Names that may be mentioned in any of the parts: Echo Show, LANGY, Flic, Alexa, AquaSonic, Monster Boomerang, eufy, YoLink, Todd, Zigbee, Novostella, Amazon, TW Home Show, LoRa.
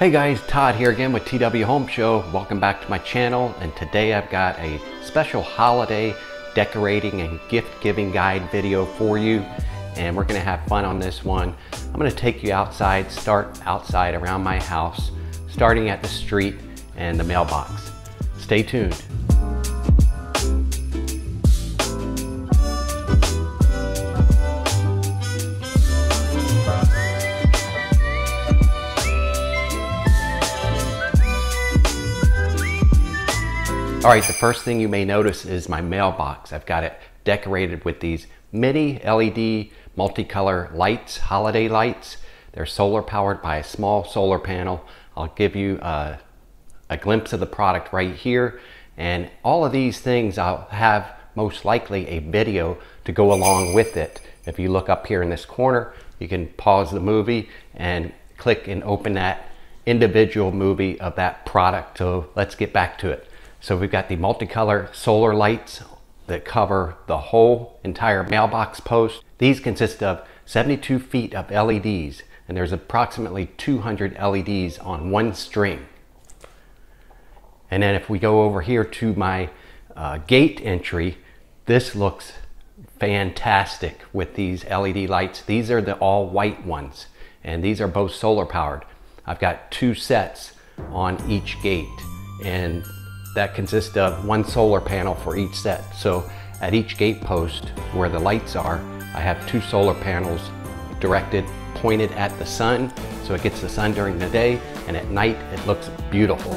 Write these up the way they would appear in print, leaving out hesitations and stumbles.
Hey guys, Todd here again with TW Home Show. Welcome back to my channel, and today I've got a special holiday decorating and gift giving guide video for you, and we're gonna have fun on this one. I'm gonna take you outside, start outside around my house, starting at the street and the mailbox. Stay tuned. All right, the first thing you may notice is my mailbox. I've got it decorated with these mini LED multicolor lights, holiday lights. They're solar powered by a small solar panel. I'll give you a glimpse of the product right here. And all of these things, I'll have most likely a video to go along with it. If you look up here in this corner, you can pause the movie and click and open that individual movie of that product. So let's get back to it. So we've got the multicolor solar lights that cover the whole entire mailbox post. These consist of 72 feet of LEDs, and there's approximately 200 LEDs on one string. And then if we go over here to my gate entry, this looks fantastic with these LED lights. These are the all white ones, and these are both solar powered. I've got two sets on each gate, and that consists of one solar panel for each set. So at each gate post where the lights are, I have two solar panels directed, pointed at the sun, so it gets the sun during the day, and at night it looks beautiful.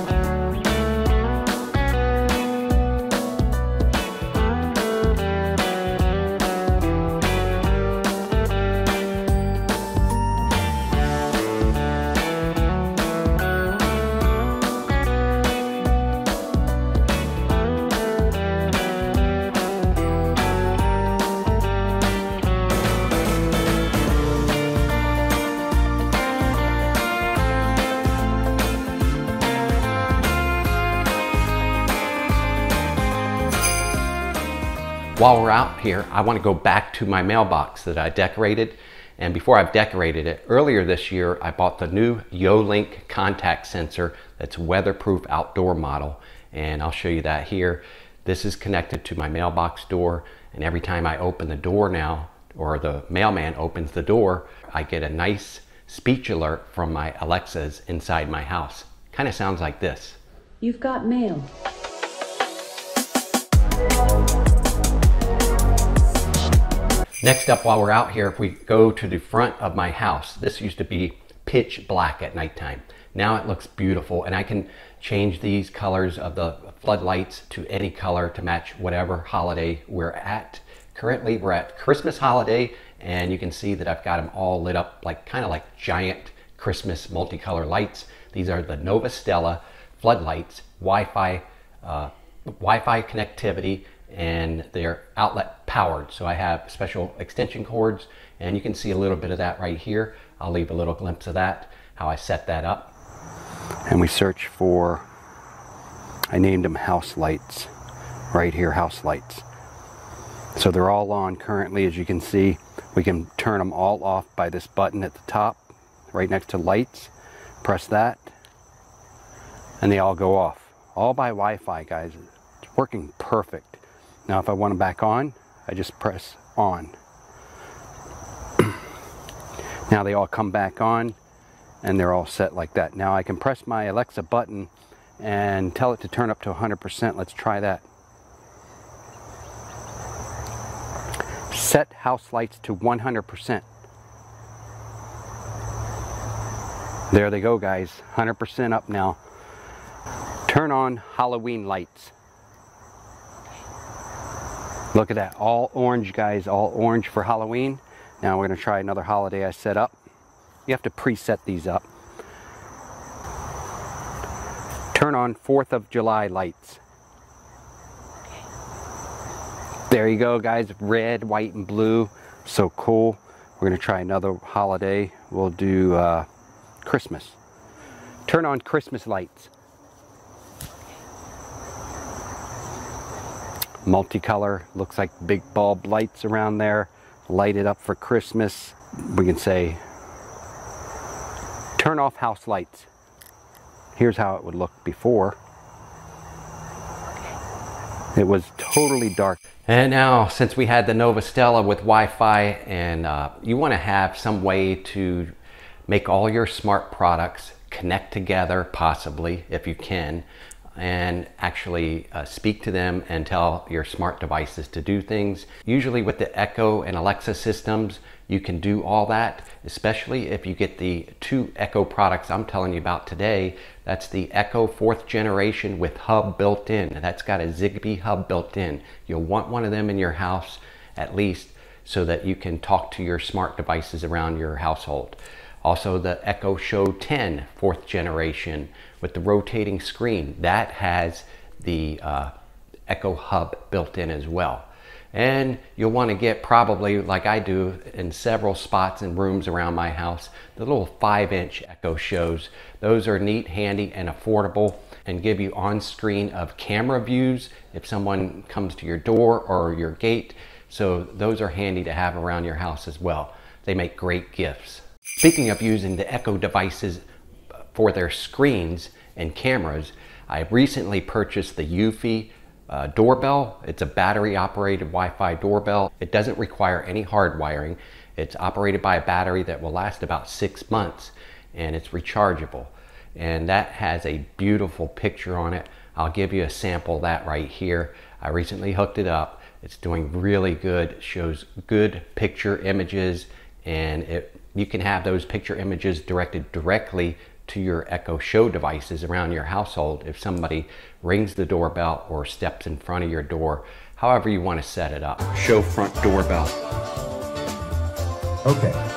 While we're out here, I want to go back to my mailbox that I decorated. And before I've decorated it, earlier this year, I bought the new YoLink contact sensor that's weatherproof outdoor model. And I'll show you that here. This is connected to my mailbox door. And every time I open the door now, or the mailman opens the door, I get a nice speech alert from my Alexas inside my house. Kind of sounds like this. You've got mail. Next up, while we're out here, if we go to the front of my house, this used to be pitch black at nighttime. Now it looks beautiful, and I can change these colors of the floodlights to any color to match whatever holiday we're at. Currently, we're at Christmas holiday, and you can see that I've got them all lit up like kind of like giant Christmas multicolor lights. These are the Novostella floodlights, Wi-Fi connectivity, and they're outlet powered. So I have special extension cords, and you can see a little bit of that right here. I'll leave a little glimpse of that, how I set that up. And we search for, I named them house lights, right here, house lights. So they're all on currently, as you can see. We can turn them all off by this button at the top, right next to lights. Press that, and they all go off. All by Wi-Fi, guys. It's working perfect. Now if I want them back on, I just press on. Now they all come back on, and they're all set like that. Now I can press my Alexa button and tell it to turn up to 100%. Let's try that. Set house lights to 100%. There they go, guys. 100% up now. Turn on Halloween lights. Look at that, all orange, guys, all orange for Halloween. Now we're gonna try another holiday I set up. You have to preset these up. Turn on 4th of July lights. There you go, guys, red, white, and blue. So cool. We're gonna try another holiday. We'll do Christmas. Turn on Christmas lights. Multicolor, looks like big bulb lights around there, light it up for Christmas. We can say turn off house lights. Here's how it would look before. It was totally dark. And now, since we had the Novostella with Wi-Fi, and you want to have some way to make all your smart products connect together, possibly, if you can, and actually speak to them and tell your smart devices to do things. Usually with the Echo and Alexa systems, you can do all that, especially if you get the two Echo products I'm telling you about today. That's the Echo 4th generation with hub built in. That's got a Zigbee hub built in. You'll want one of them in your house at least, so that you can talk to your smart devices around your household. Also the Echo Show 10 4th generation with the rotating screen. That has the Echo hub built in as well. And you'll want to get, probably like I do in several spots and rooms around my house, the little 5-inch Echo Shows. Those are neat, handy, and affordable, and give you on-screen of camera views if someone comes to your door or your gate. So those are handy to have around your house as well. They make great gifts. Speaking of using the Echo devices for their screens and cameras, I recently purchased the eufy doorbell. It's a battery operated Wi-Fi doorbell. It doesn't require any hardwiring. It's operated by a battery that will last about 6 months, and it's rechargeable. And that has a beautiful picture on it. I'll give you a sample of that right here. I recently hooked it up. It's doing really good. It shows good picture images, and you can have those picture images directed directly to your Echo Show devices around your household if somebody rings the doorbell or steps in front of your door, however you want to set it up. Show front doorbell. Okay.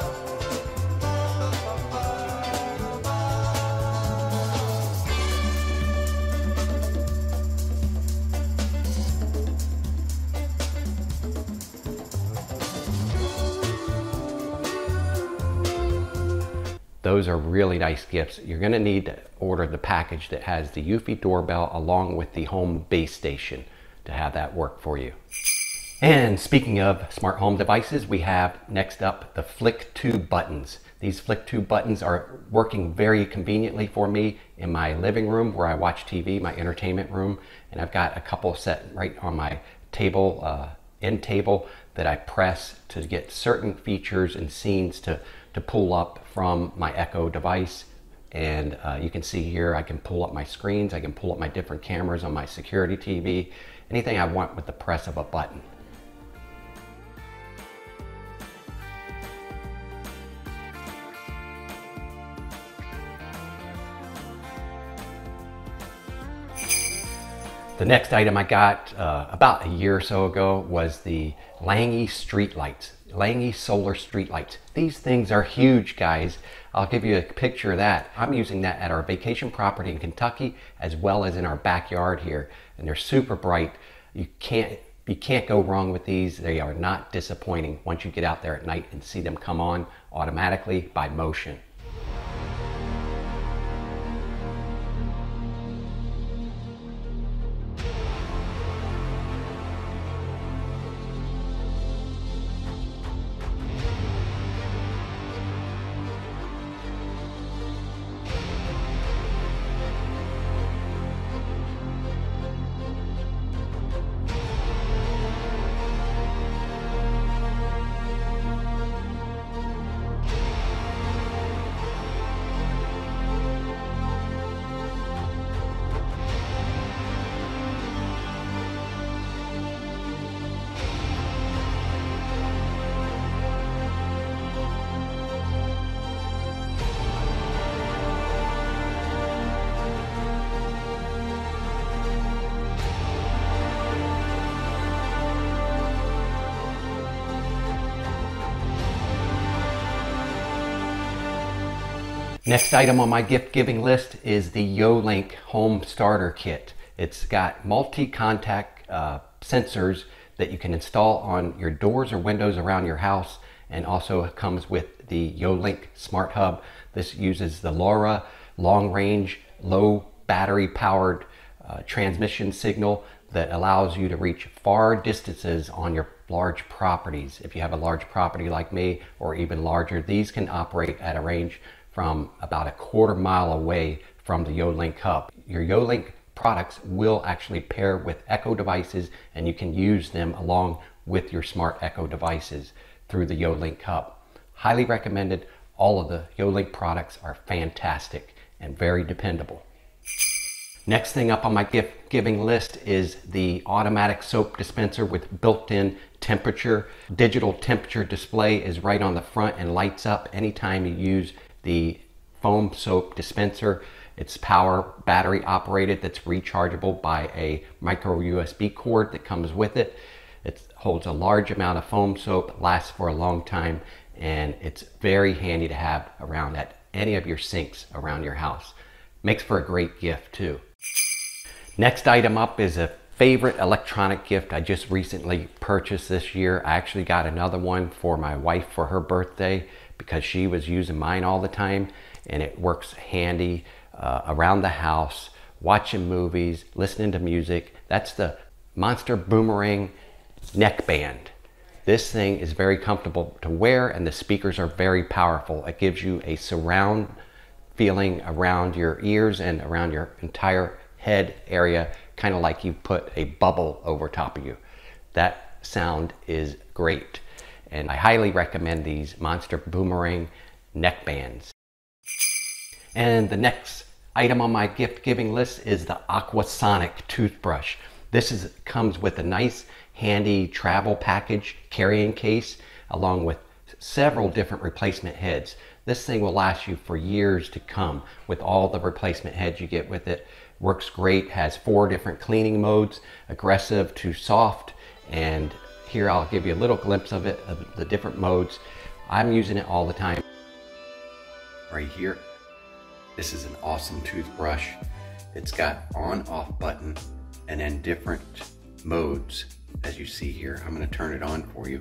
Those are really nice gifts. You're going to need to order the package that has the eufy doorbell along with the home base station to have that work for you. And speaking of smart home devices, we have next up the Flic 2 buttons. These Flic 2 buttons are working very conveniently for me in my living room where I watch TV, my entertainment room, and I've got a couple set right on my table, end table, that I press to get certain features and scenes to pull up from my Echo device. And you can see here, I can pull up my screens, I can pull up my different cameras on my security TV, anything I want with the press of a button. The next item I got about a year or so ago was the LANGY streetlights. LANGY solar streetlights. These things are huge, guys. I'll give you a picture of that. I'm using that at our vacation property in Kentucky as well as in our backyard here, and they're super bright. You can't go wrong with these. They are not disappointing once you get out there at night and see them come on automatically by motion. Next item on my gift giving list is the YoLink Home Starter Kit. It's got multi-contact sensors that you can install on your doors or windows around your house, and also comes with the YoLink Smart Hub. This uses the LoRa long-range, low battery-powered transmission signal that allows you to reach far distances on your large properties. If you have a large property like me, or even larger, these can operate at a range from about a quarter mile away from the YoLink hub. Your YoLink products will actually pair with Echo devices, and you can use them along with your smart Echo devices through the YoLink hub. Highly recommended. All of the YoLink products are fantastic and very dependable. Next thing up on my gift giving list is the automatic soap dispenser with built-in temperature. Digital temperature display is right on the front and lights up anytime you use the foam soap dispenser. It's power battery operated, that's rechargeable by a micro USB cord that comes with it. It holds a large amount of foam soap, lasts for a long time, and it's very handy to have around at any of your sinks around your house. Makes for a great gift too. Next item up is a favorite electronic gift I just recently purchased this year. I actually got another one for my wife for her birthday because she was using mine all the time, and it works handy around the house, watching movies, listening to music. That's the Monster Boomerang neckband. This thing is very comfortable to wear, and the speakers are very powerful. It gives you a surround feeling around your ears and around your entire head area, kind of like you put a bubble over top of you. That sound is great, and I highly recommend these Monster Boomerang neckbands. And the next item on my gift giving list is the AquaSonic toothbrush. This comes with a nice handy travel package carrying case along with several different replacement heads. This thing will last you for years to come with all the replacement heads you get with it. Works great, has 4 different cleaning modes, aggressive to soft, and here I'll give you a little glimpse of it, of the different modes. I'm using it all the time. Right here, this is an awesome toothbrush. It's got on/off button and then different modes. As you see here, I'm going to turn it on for you.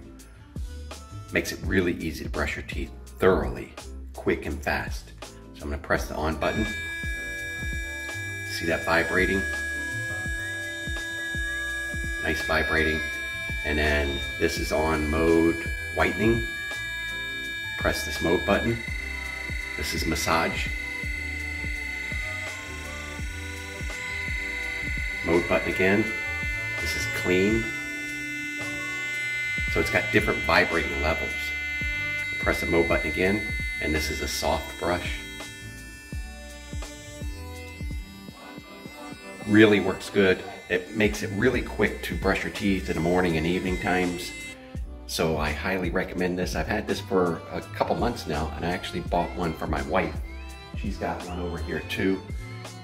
Makes it really easy to brush your teeth thoroughly, quick and fast. So I'm going to press the on button. See that vibrating? Nice vibrating. And then this is on mode whitening. Press this mode button. This is massage. Mode button again. This is clean. So it's got different vibrating levels. Press the mode button again, and this is a soft brush. Really works good. It makes it really quick to brush your teeth in the morning and evening times. So I highly recommend this. I've had this for a couple months now, and I actually bought one for my wife. She's got one over here too,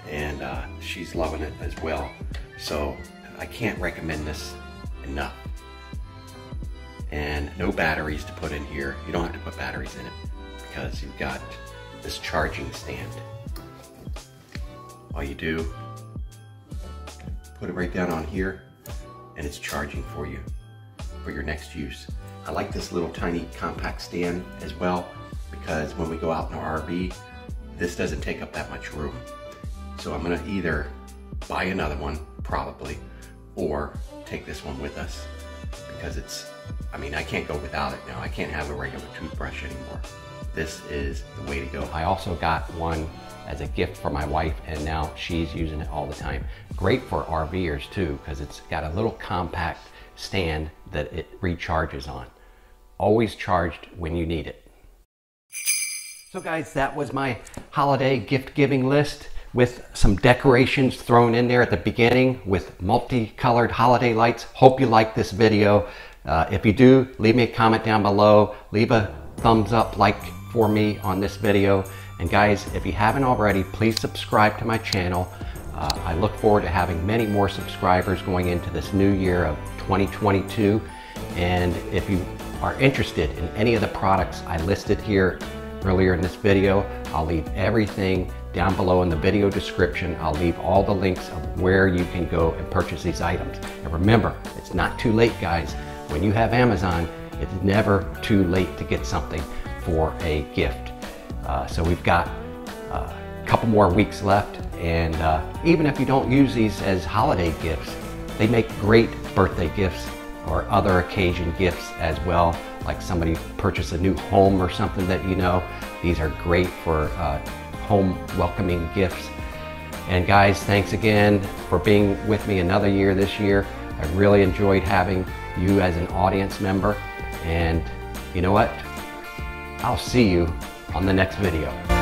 and she's loving it as well. So I can't recommend this enough. And no batteries to put in here. You don't have to put batteries in it because you've got this charging stand. All you do, put it right down on here, and it's charging for you for your next use. I like this little tiny compact stand as well because when we go out in our RV, this doesn't take up that much room. So I'm gonna either buy another one, probably, or take this one with us because it's, I mean, I can't go without it now. I can't have a regular toothbrush anymore. This is the way to go. I also got one as a gift for my wife, and now she's using it all the time. Great for RVers too, because it's got a little compact stand that it recharges on. Always charged when you need it. So guys, that was my holiday gift giving list, with some decorations thrown in there at the beginning with multicolored holiday lights. Hope you like this video. If you do, leave me a comment down below. Leave a thumbs up like for me on this video. And guys, if you haven't already, please subscribe to my channel. I look forward to having many more subscribers going into this new year of 2022. And if you are interested in any of the products I listed here earlier in this video, I'll leave everything down below in the video description. I'll leave all the links of where you can go and purchase these items. And remember, it's not too late, guys. When you have Amazon, it's never too late to get something for a gift. So we've got a couple more weeks left. And even if you don't use these as holiday gifts, they make great birthday gifts or other occasion gifts as well. Like somebody purchased a new home or something that you know. These are great for home welcoming gifts. And guys, thanks again for being with me another year this year. I really enjoyed having you as an audience member. And you know what? I'll see you on the next video.